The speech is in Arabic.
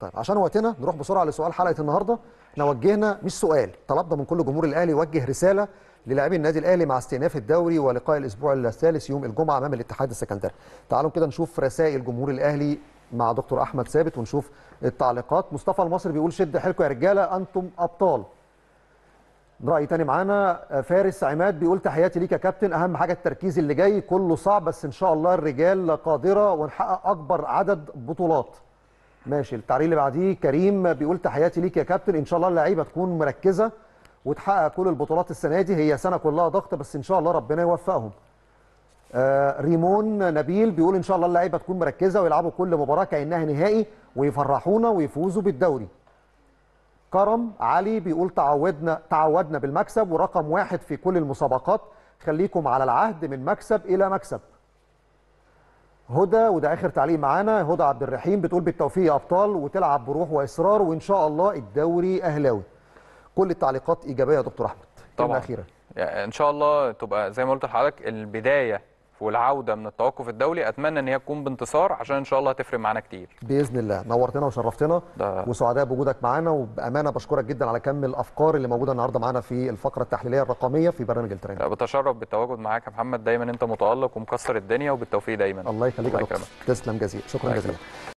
طيب عشان وقتنا نروح بسرعه لسؤال حلقه النهارده. احنا وجهنا مش سؤال، طلبنا من كل جمهور الاهلي يوجه رساله للاعبي النادي الاهلي مع استئناف الدوري ولقاء الاسبوع الثالث يوم الجمعه امام الاتحاد السكندري. تعالوا كده نشوف رسائل جمهور الاهلي مع دكتور احمد ثابت ونشوف التعليقات. مصطفى المصري بيقول شد حيلكم يا رجاله انتم ابطال. راي تاني معانا فارس عماد بيقول تحياتي ليك يا كابتن، اهم حاجه التركيز اللي جاي كله صعب بس ان شاء الله الرجال قادره ونحقق اكبر عدد بطولات. ماشي. التعليق اللي بعديه كريم بيقول تحياتي ليك يا كابتن، ان شاء الله اللعيبه تكون مركزه وتحقق كل البطولات السنه دي، هي سنه كلها ضغط بس ان شاء الله ربنا يوفقهم. ريمون نبيل بيقول ان شاء الله اللعيبه تكون مركزه ويلعبوا كل مباراه كانها نهائي ويفرحونا ويفوزوا بالدوري. كرم علي بيقول تعودنا بالمكسب ورقم واحد في كل المسابقات، خليكم على العهد من مكسب الى مكسب. هدى، وده اخر تعليق معانا، هدى عبد الرحيم بتقول بالتوفيق يا ابطال وتلعب بروح واصرار وان شاء الله الدوري اهلاوي. كل التعليقات ايجابيه يا دكتور احمد. طبعا اخيرا يعني ان شاء الله تبقى زي ما قلت لحضرتك البدايه والعوده من التوقف الدولي، اتمنى ان هي تكون بانتصار عشان ان شاء الله هتفرق معانا كتير باذن الله. نورتنا وشرفتنا وسعداء بوجودك معانا، وبامانه بشكرك جدا على كم الافكار اللي موجوده النهارده معانا في الفقره التحليليه الرقميه في برنامج التريند. بتشرف بالتواجد معاك يا محمد، دايما انت متالق ومكسر الدنيا، وبالتوفيق دايما. الله يخليك يا دكتور، تسلم جزيلا، شكرا جزيلا.